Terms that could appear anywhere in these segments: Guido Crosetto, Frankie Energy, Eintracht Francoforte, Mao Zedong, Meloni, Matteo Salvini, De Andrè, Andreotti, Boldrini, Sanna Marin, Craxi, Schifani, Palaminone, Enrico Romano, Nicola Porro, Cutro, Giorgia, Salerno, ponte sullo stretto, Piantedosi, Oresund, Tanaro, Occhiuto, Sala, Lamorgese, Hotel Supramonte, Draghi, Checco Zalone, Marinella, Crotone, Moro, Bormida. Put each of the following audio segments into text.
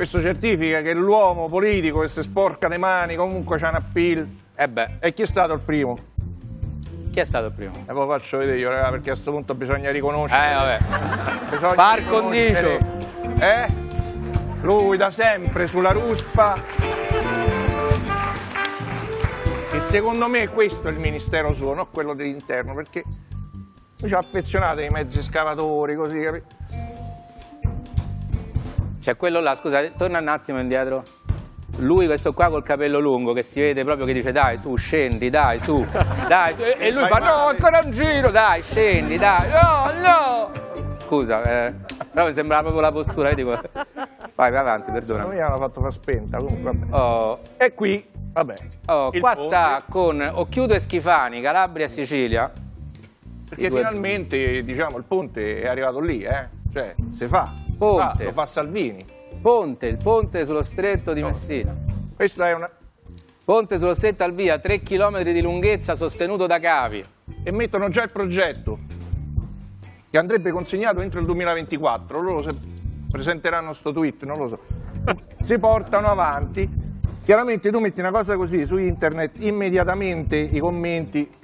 Questo certifica che l'uomo politico che si sporca le mani comunque c'ha un appeal. E beh, e chi è stato il primo? Chi è stato il primo? E poi faccio vedere io, raga, perché a questo punto bisogna riconoscere. Vabbè. Bisogna par condicio. Lui da sempre sulla ruspa. E secondo me questo è il ministero suo, non quello dell'interno, perché lui ci ha affezionato ai mezzi scavatori, così. Cioè quello là, scusate, torna un attimo indietro. Lui, questo qua col capello lungo, che si vede proprio che dice dai su, scendi, dai su, dai su. E lui fa no, ancora un giro, dai, scendi, dai, no, no. Scusa, però mi sembrava proprio la postura, io dico vai avanti, perdona. Noi hanno fatto la spenta, comunque vabbè. E qui, vabbè. Qua ponte. Sta con Occhiuto e Schifani, Calabria e Sicilia. Perché finalmente, diciamo, il ponte è arrivato lì, cioè, si fa. Ponte. Lo fa Salvini. Ponte, il ponte sullo stretto di Messina. Questa è una... Ponte sullo stretto al via, 3 km di lunghezza sostenuto da cavi. E mettono già il progetto, che andrebbe consegnato entro il 2024. Loro se presenteranno sto tweet, non lo so. Si portano avanti. Chiaramente tu metti una cosa così su internet, immediatamente i commenti...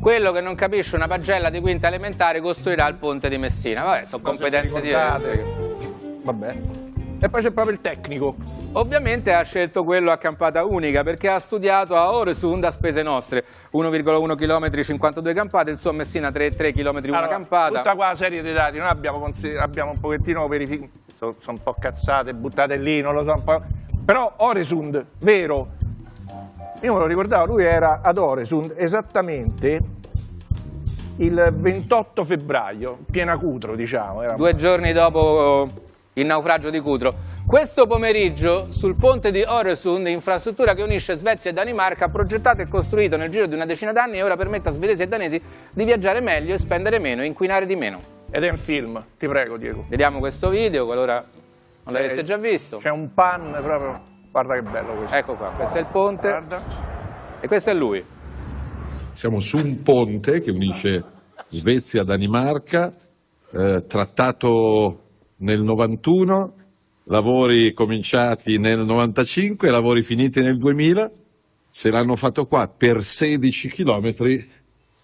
Quello che non capisce una pagella di quinta elementare costruirà il ponte di Messina. Vabbè, sono competenze diverse. Vabbè. E poi c'è proprio il tecnico. Ovviamente ha scelto quello a campata unica perché ha studiato a Oresund a spese nostre. 1,1 km 52 campate, insomma Messina 3 km 1 allora, campata. Tutta qua la serie di dati, noi abbiamo un pochettino verificato. Sono un po' cazzate, buttate lì, non lo so un po'. Però Oresund, vero? Io me lo ricordavo, lui era ad Oresund esattamente il 28 febbraio, piena Cutro, diciamo. Era... 2 giorni dopo il naufragio di Cutro. Questo pomeriggio, sul ponte di Oresund, infrastruttura che unisce Svezia e Danimarca, progettato e costruito nel giro di una decina d'anni e ora permette a svedesi e danesi di viaggiare meglio e spendere meno, inquinare di meno. Ed è un film, ti prego, Diego. Vediamo questo video, qualora non l'aveste già visto. C'è un pan proprio... Guarda che bello questo. Ecco qua, questo è il ponte. Guarda. E questo è lui. Siamo su un ponte che unisce Svezia e Danimarca, trattato nel 91, lavori cominciati nel 95, lavori finiti nel 2000. Se l'hanno fatto qua per 16 chilometri,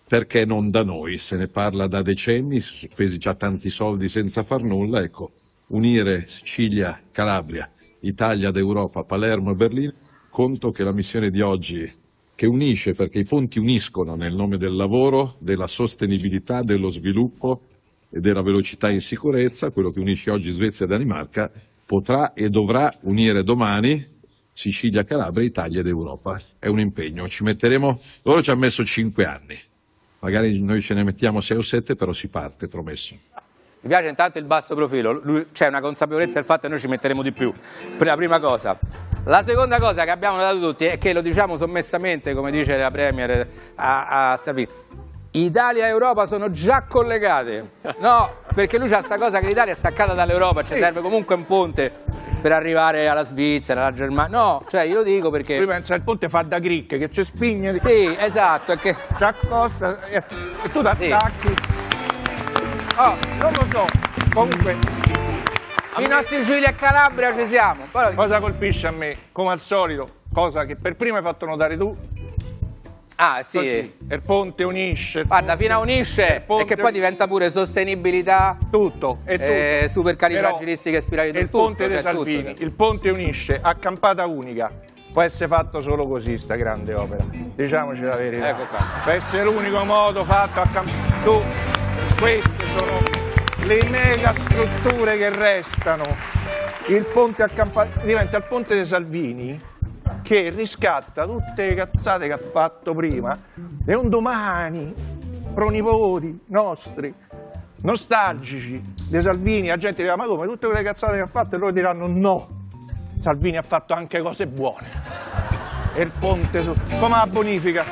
perché non da noi? Se ne parla da decenni, si sono spesi già tanti soldi senza far nulla. Ecco, unire Sicilia, Calabria, Italia d'Europa, Palermo e Berlino, conto che la missione di oggi, che unisce perché i fonti uniscono nel nome del lavoro, della sostenibilità, dello sviluppo e della velocità in sicurezza, quello che unisce oggi Svezia e Danimarca, potrà e dovrà unire domani Sicilia, Calabria, Italia ed Europa. È un impegno, ci metteremo, loro ci hanno messo 5 anni, magari noi ce ne mettiamo 6 o 7, però si parte, promesso. Mi piace intanto il basso profilo, c'è una consapevolezza del fatto che noi ci metteremo di più, la prima cosa. La seconda cosa che abbiamo notato tutti è che, lo diciamo sommessamente, come dice la Premier a Salvini, Italia e Europa sono già collegate, no? Perché lui c'ha questa cosa che l'Italia è staccata dall'Europa, cioè serve comunque un ponte per arrivare alla Svizzera, alla Germania, no? Cioè io lo dico perché... Lui pensa il ponte fa da cricche, che c'è spigna... Di... Sì, esatto, è che... C'è costa e tu t'attacchi... Sì. Oh, non lo so, comunque fino a Sicilia e Calabria ci siamo. Però... Cosa colpisce a me? Come al solito, cosa che per prima hai fatto notare tu. Ah sì, così. Il ponte unisce. Il guarda, ponte fino a unisce e che poi diventa pure sostenibilità. Tutto, è supercalifragilistica e spirale del tutto. Il ponte dei Salvini, tutto. Il ponte unisce a campata unica. Può essere fatto solo così sta grande opera. Diciamoci la verità. Ecco qua. Può essere l'unico modo fatto a campata unica. Queste sono le mega strutture che restano. Il ponte a Campania diventa il ponte dei Salvini, che riscatta tutte le cazzate che ha fatto prima e un domani pronipoti nostri nostalgici dei Salvini, la gente dirà ma come tutte quelle cazzate che ha fatto, e loro diranno no, Salvini ha fatto anche cose buone. E il ponte su come la bonifica,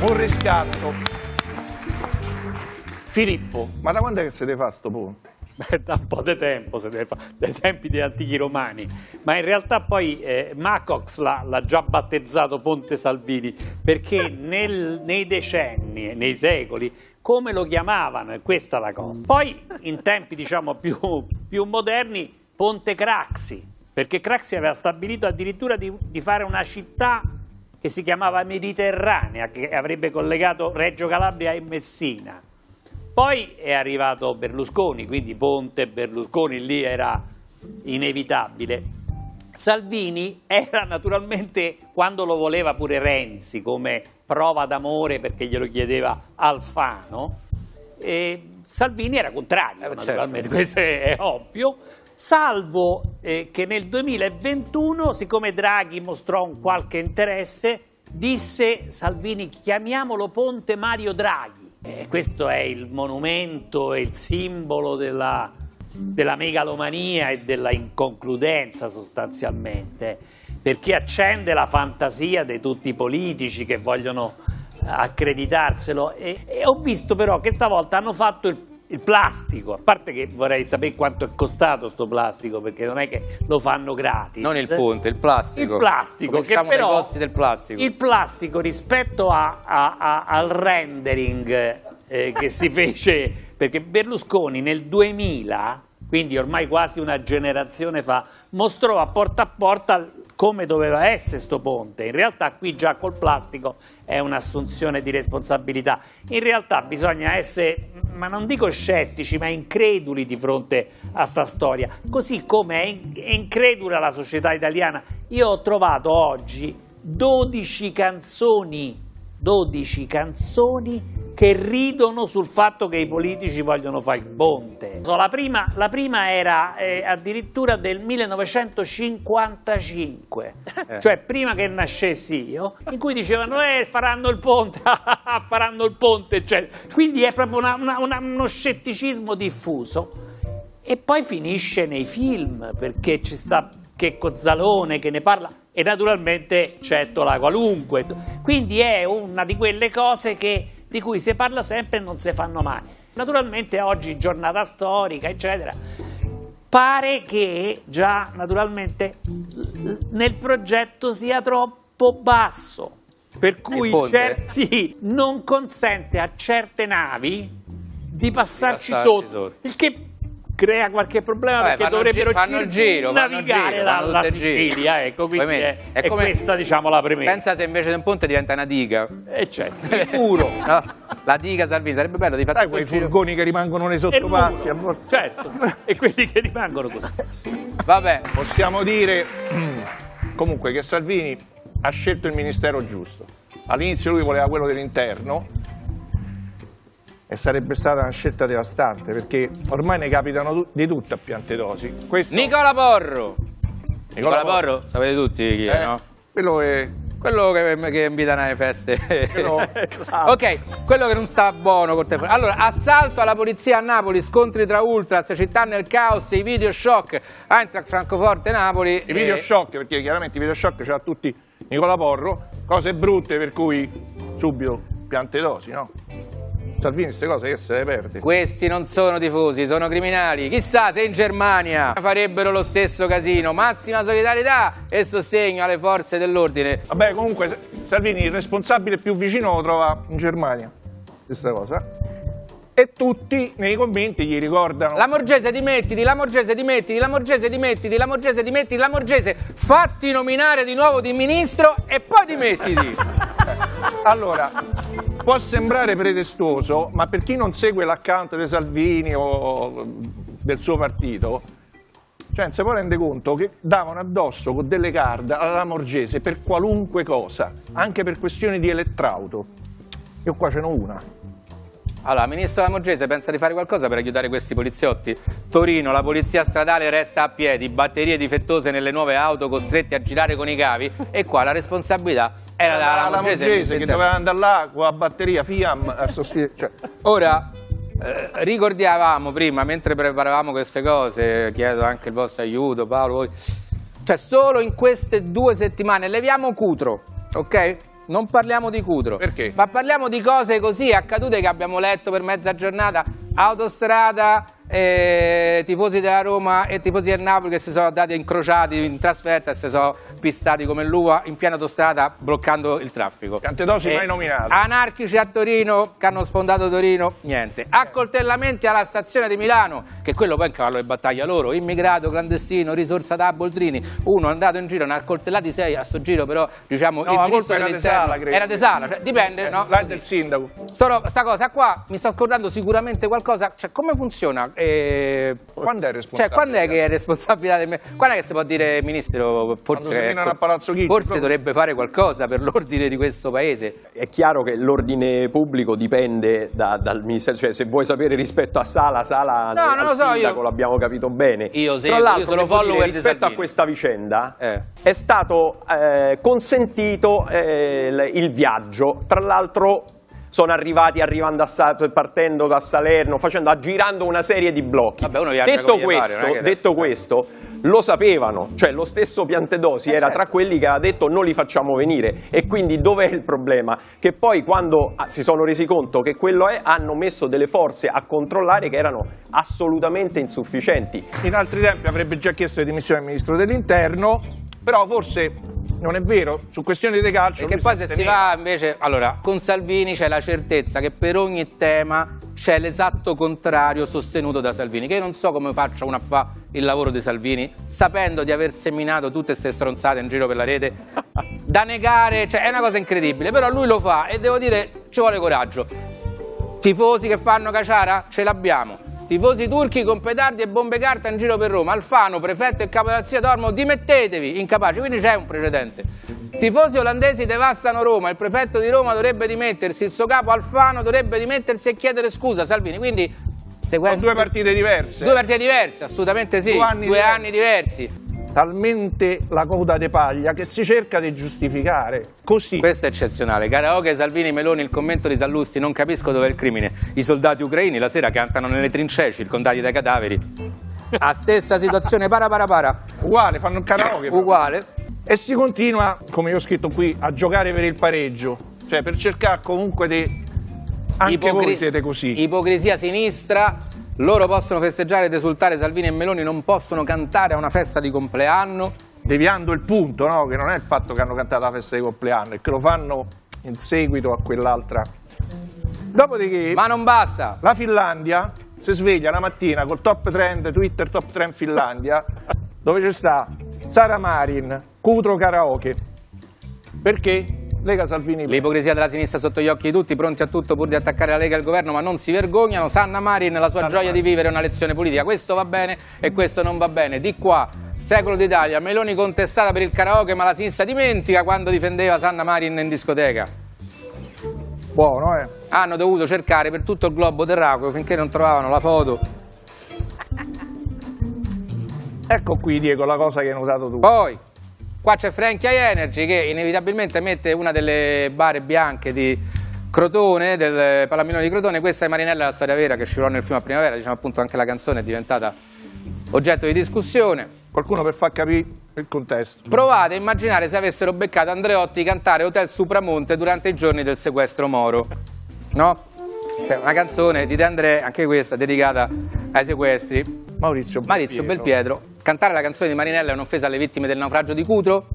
un riscatto. Filippo, ma da quando è che se ne fa sto ponte? da un po' di tempo, se deve fare, dai tempi degli antichi romani, ma in realtà poi Macox l'ha già battezzato Ponte Salvini, perché nei decenni, nei secoli, come lo chiamavano, e questa è la cosa. Poi in tempi diciamo più moderni, Ponte Craxi, perché Craxi aveva stabilito addirittura di fare una città che si chiamava Mediterranea, che avrebbe collegato Reggio Calabria e Messina. Poi è arrivato Berlusconi, quindi Ponte Berlusconi lì era inevitabile. Salvini era naturalmente, quando lo voleva pure Renzi, come prova d'amore perché glielo chiedeva Alfano, e Salvini era contrario, naturalmente, certo. Questo è ovvio, salvo che nel 2021, siccome Draghi mostrò un qualche interesse, disse Salvini chiamiamolo Ponte Mario Draghi. Questo è il monumento e il simbolo della megalomania e della inconcludenza sostanzialmente, perché accende la fantasia di tutti i politici che vogliono accreditarselo. E ho visto però che stavolta hanno fatto il plastico, a parte che vorrei sapere quanto è costato sto plastico, perché non è che lo fanno gratis. Non il ponte, il plastico. Il plastico, che però, costi del plastico. Il plastico rispetto al rendering che si fece, perché Berlusconi nel 2000, quindi ormai quasi una generazione fa, mostrò a Porta come doveva essere sto ponte. In realtà qui già col plastico è un'assunzione di responsabilità. In realtà bisogna essere, ma non dico scettici, ma increduli di fronte a sta storia, così come è incredula la società italiana. Io ho trovato oggi 12 canzoni che ridono sul fatto che i politici vogliono fare il ponte. La prima era addirittura del 1955, cioè prima che nascessi io, in cui dicevano faranno il ponte, faranno il ponte, cioè, quindi è proprio uno scetticismo diffuso. E poi finisce nei film, perché ci sta Checco Zalone che ne parla, e naturalmente certo la qualunque. Quindi è una di quelle cose che di cui si parla sempre e non si fanno mai. Naturalmente oggi giornata storica, eccetera. Pare che già naturalmente nel progetto sia troppo basso, per cui certi non consente a certe navi di passarci sotto. Il che crea qualche problema. Vabbè, perché dovrebbero navigare la Sicilia, ecco, quindi è come questa, diciamo, la premessa. Pensa se invece di un ponte diventa una diga, eccetera, il muro. No, la diga Salvini, sarebbe bello di fare quei furgoni che rimangono nei sottopassi, certo, e quelli che rimangono così. Vabbè, possiamo dire comunque che Salvini ha scelto il ministero giusto. All'inizio lui voleva quello dell'interno, e sarebbe stata una scelta devastante, perché ormai ne capitano di tutto a Piantedosi. Nicola Porro! Nicola Porro, sapete tutti chi è, no? Quello che invita alle feste. Ok, quello che non sta buono col telefono. Allora, assalto alla polizia a Napoli, scontri tra ultras, città nel caos, i video shock, Eintracht Francoforte Napoli. I video shock, perché chiaramente i video shock c'ha tutti Nicola Porro, cose brutte per cui subito Piantedosi, no? Salvini queste cose che se le perde. Questi non sono tifosi, sono criminali. Chissà se in Germania farebbero lo stesso casino. Massima solidarietà e sostegno alle forze dell'ordine. Vabbè, comunque Salvini il responsabile più vicino lo trova in Germania, questa cosa. E tutti nei commenti gli ricordano: Lamorgese dimettiti, Lamorgese dimettiti, Lamorgese dimettiti, Lamorgese dimettiti, Lamorgese, fatti nominare di nuovo di ministro e poi dimettiti. Allora, può sembrare pretestuoso, ma per chi non segue l'account di Salvini o del suo partito, cioè non si può rendere conto che davano addosso con delle card alla Lamorgese per qualunque cosa, anche per questioni di elettrauto. Io qua ce n'ho una. Allora, ministro Lamorgese pensa di fare qualcosa per aiutare questi poliziotti? Torino, la polizia stradale resta a piedi, batterie difettose nelle nuove auto costrette a girare con i cavi, e qua la responsabilità era della Lamorgese, che doveva andare là con la batteria Fiam a sostituire. Ora, ricordavamo prima, mentre preparavamo queste cose, chiedo anche il vostro aiuto, Paolo, voi, cioè solo in queste 2 settimane leviamo Cutro, ok? Non parliamo di Cutro. Perché? Ma parliamo di cose così accadute che abbiamo letto per mezza giornata. Autostrada tifosi della Roma e tifosi del Napoli che si sono dati incrociati in trasferta e si sono pistati come l'uva in piena autostrada bloccando il traffico. Piantedosi mai nominato. Anarchici a Torino che hanno sfondato Torino, niente. Accoltellamenti alla stazione di Milano, che quello poi è un cavallo di battaglia loro, immigrato, clandestino, risorsa da Boldrini, uno è andato in giro, ne ha accoltellati 6 a sto giro, però diciamo no, il colpo era De Sala, credo. Era De Sala, cioè, dipende, no? Là del sindaco. Solo sta cosa qua, mi sto scordando sicuramente qualcosa, cioè come funziona? Quando è responsabile? Cioè, quando è che è responsabilità del... Quando è che si può dire, ministro, forse, a Palazzo Chigi, forse dovrebbe fare qualcosa per l'ordine di questo paese? È chiaro che l'ordine pubblico dipende dal ministero, cioè se vuoi sapere rispetto a Sala no, non lo so, sindaco, l'abbiamo capito bene. Io se io sono follower rispetto a questa vicenda è stato consentito il viaggio, tra l'altro sono arrivati partendo da Salerno, aggirando una serie di blocchi. Vabbè, uno detto questo, lo sapevano, cioè lo stesso Piantedosi era tra quelli che aveva detto non li facciamo venire, e quindi dov'è il problema? Che poi quando si sono resi conto che quello è, hanno messo delle forze a controllare che erano assolutamente insufficienti. In altri tempi avrebbe già chiesto le dimissioni al ministro dell'Interno, però forse... Non è vero, su questioni di calcio. E che poi se si va invece, allora, con Salvini c'è la certezza che per ogni tema c'è l'esatto contrario sostenuto da Salvini, che io non so come faccia uno a fare il lavoro di Salvini, sapendo di aver seminato tutte queste stronzate in giro per la rete, da negare, cioè è una cosa incredibile, però lui lo fa e devo dire ci vuole coraggio. Tifosi che fanno caciara? Ce l'abbiamo. Tifosi turchi con petardi e bombe carta in giro per Roma. Alfano, prefetto e capo della zia Tormo, dimettetevi, incapaci, quindi c'è un precedente. Tifosi olandesi devastano Roma, il prefetto di Roma dovrebbe dimettersi, il suo capo Alfano dovrebbe dimettersi e chiedere scusa a Salvini. Quindi sequenze... Due partite diverse. Due partite diverse, assolutamente sì. Due anni diversi. Talmente la coda de paglia che si cerca di giustificare così. Questo è eccezionale. Karaoke, Salvini, Meloni, il commento di Sallusti, non capisco dove è il crimine. I soldati ucraini la sera cantano nelle trincee circondati dai cadaveri. La stessa situazione, para. Uguale, fanno il karaoke. Uguale. E si continua, come io ho scritto qui, a giocare per il pareggio. Cioè per cercare comunque di... Anche voi siete così. Ipocrisia sinistra. Loro possono festeggiare ed esultare, Salvini e Meloni non possono cantare a una festa di compleanno. Deviando il punto, no? Che non è il fatto che hanno cantato alla festa di compleanno, è che lo fanno in seguito a quell'altra. Dopodiché... Ma non basta! La Finlandia si sveglia la mattina col top trend, Twitter top trend Finlandia, dove ci sta Sanna Marin, Cutro karaoke. Perché? Lega Salvini. L'ipocrisia della sinistra sotto gli occhi di tutti, pronti a tutto pur di attaccare la Lega e il governo, ma non si vergognano. Sanna Marin, la sua gioia di vivere una lezione politica. Questo va bene e questo non va bene. Di qua, secolo d'Italia, Meloni contestata per il karaoke, ma la sinistra dimentica quando difendeva Sanna Marin in discoteca. Buono, eh? Hanno dovuto cercare per tutto il globo terracqueo finché non trovavano la foto. Ecco qui, Diego, la cosa che hai notato tu. Poi... Qua c'è Frankie Energy che inevitabilmente mette una delle bare bianche di Crotone, del Palaminone di Crotone. Questa è Marinella, la storia vera che scivolò nel fiume a primavera, diciamo appunto anche la canzone è diventata oggetto di discussione. Qualcuno per far capire il contesto. Provate a immaginare se avessero beccato Andreotti cantare Hotel Supramonte durante i giorni del sequestro Moro, no? Cioè una canzone di De Andrè, anche questa, dedicata ai sequestri. Maurizio Belpietro. Cantare la canzone di Marinella è un'offesa alle vittime del naufragio di Cutro.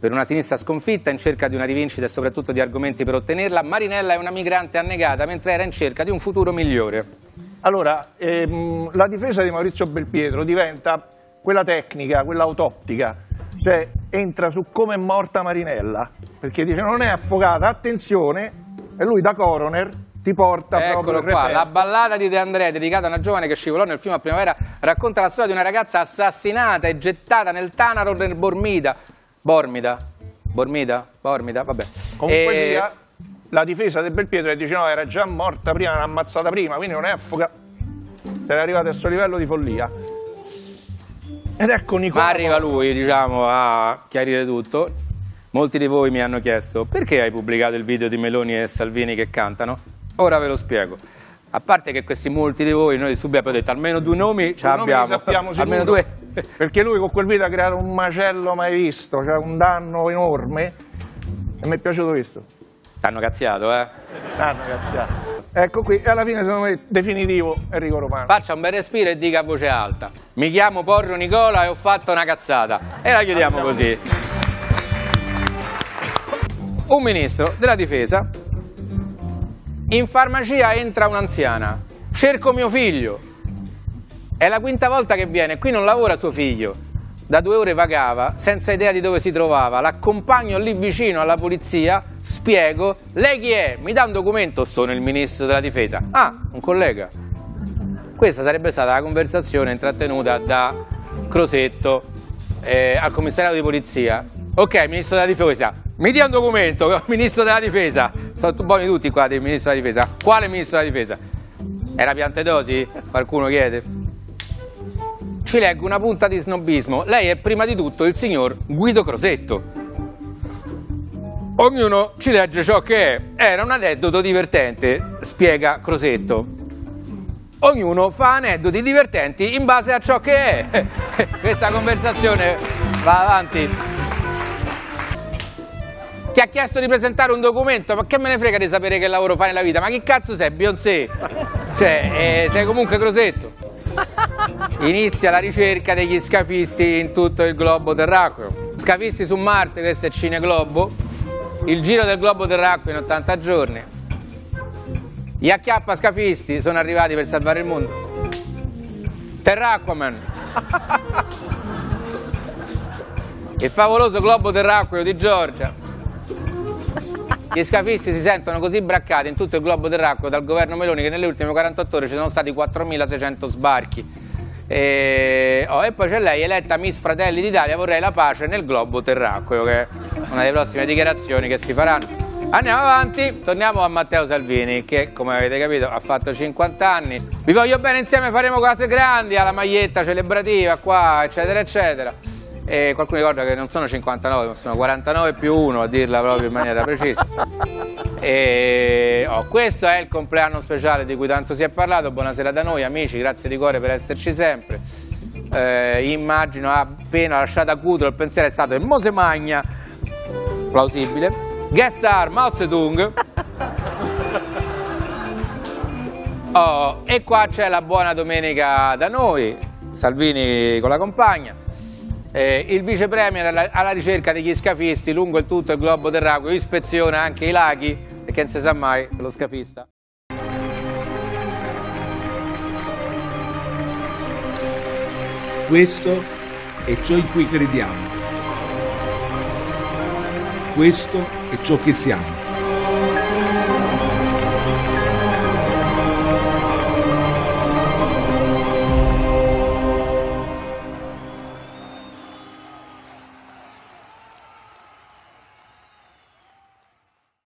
Per una sinistra sconfitta in cerca di una rivincita e soprattutto di argomenti per ottenerla, Marinella è una migrante annegata mentre era in cerca di un futuro migliore. Allora, la difesa di Maurizio Belpietro diventa quella tecnica, quella autoptica, cioè entra su come è morta Marinella, perché dice non è affogata, attenzione, e lui da coroner ti porta proprio qua. La ballata di De Andrè, dedicata a una giovane che scivolò nel fiume a primavera, racconta la storia di una ragazza assassinata e gettata nel Tanaro del Bormida. Bormida, vabbè. Comunque sia, la difesa del Belpietro dice no, era già morta prima, l'ha ammazzata prima, quindi non è affogata. Si era arrivato a questo livello di follia. Ed ecco Nicola. Ma arriva lui, diciamo, a chiarire tutto. Molti di voi mi hanno chiesto perché hai pubblicato il video di Meloni e Salvini che cantano? Ora ve lo spiego. A parte che questi molti di voi, noi subito abbiamo detto almeno due nomi ce l'abbiamo, almeno due. Perché lui con quel video ha creato un macello mai visto, cioè un danno enorme, e mi è piaciuto questo. T'hanno cazziato, eh? T'hanno cazziato. Ecco qui, alla fine secondo me definitivo Enrico Romano. Faccia un bel respiro e dica a voce alta: mi chiamo Porro Nicola e ho fatto una cazzata. E la chiudiamo così. Un ministro della difesa. In farmacia entra un'anziana. Cerco mio figlio. È la quinta volta che viene, qui non lavora suo figlio. Da 2 ore vagava, senza idea di dove si trovava. L'accompagno lì vicino alla polizia, spiego. Lei chi è? Mi dà un documento? Sono il ministro della difesa. Ah, un collega. Questa sarebbe stata la conversazione intrattenuta da Crosetto al commissariato di polizia. Ok, ministro della difesa, mi dia un documento, ministro della difesa. Sono buoni tutti qua del ministro della difesa. Quale ministro della difesa? Era Piantedosi? Qualcuno chiede. Ci leggo una punta di snobismo. Lei è prima di tutto il signor Guido Crosetto. Ognuno ci legge ciò che è. Era un aneddoto divertente, spiega Crosetto. Ognuno fa aneddoti divertenti in base a ciò che è. Questa conversazione va avanti. Ti ha chiesto di presentare un documento, ma che me ne frega di sapere che lavoro fai nella vita? Ma chi cazzo sei, Beyoncé? Cioè, sei comunque Crosetto. Inizia la ricerca degli scafisti in tutto il globo terracqueo. Scafisti su Marte, questo è Cineglobo. Il giro del globo terracqueo in 80 giorni. Gli acchiappa scafisti sono arrivati per salvare il mondo. Terracquaman. Il favoloso globo terracqueo di Giorgia. Gli scafisti si sentono così braccati in tutto il globo terracqueo dal governo Meloni che nelle ultime 48 ore ci sono stati 4.600 sbarchi. E poi c'è lei, eletta Miss Fratelli d'Italia, vorrei la pace nel globo terracqueo, che è una delle prossime dichiarazioni che si faranno. Andiamo avanti, torniamo a Matteo Salvini che, come avete capito, ha fatto 50 anni. Vi voglio bene insieme, faremo cose grandi, alla maglietta celebrativa qua, eccetera, eccetera. E qualcuno ricorda che non sono 59, ma sono 49+1, a dirla proprio in maniera precisa. Questo è il compleanno speciale di cui tanto si è parlato. Buonasera da noi, amici, grazie di cuore per esserci sempre. Immagino appena lasciata Cutro il pensiero è stato: e mo se magna. Plausibile. Guest star Mao Zedong. E qua c'è la buona domenica da noi, Salvini con la compagna. Il vice premier alla ricerca degli scafisti lungo il tutto il globo terracqueo, ispeziona anche i laghi perché non si sa mai lo scafista. Questo è ciò in cui crediamo, questo è ciò che siamo.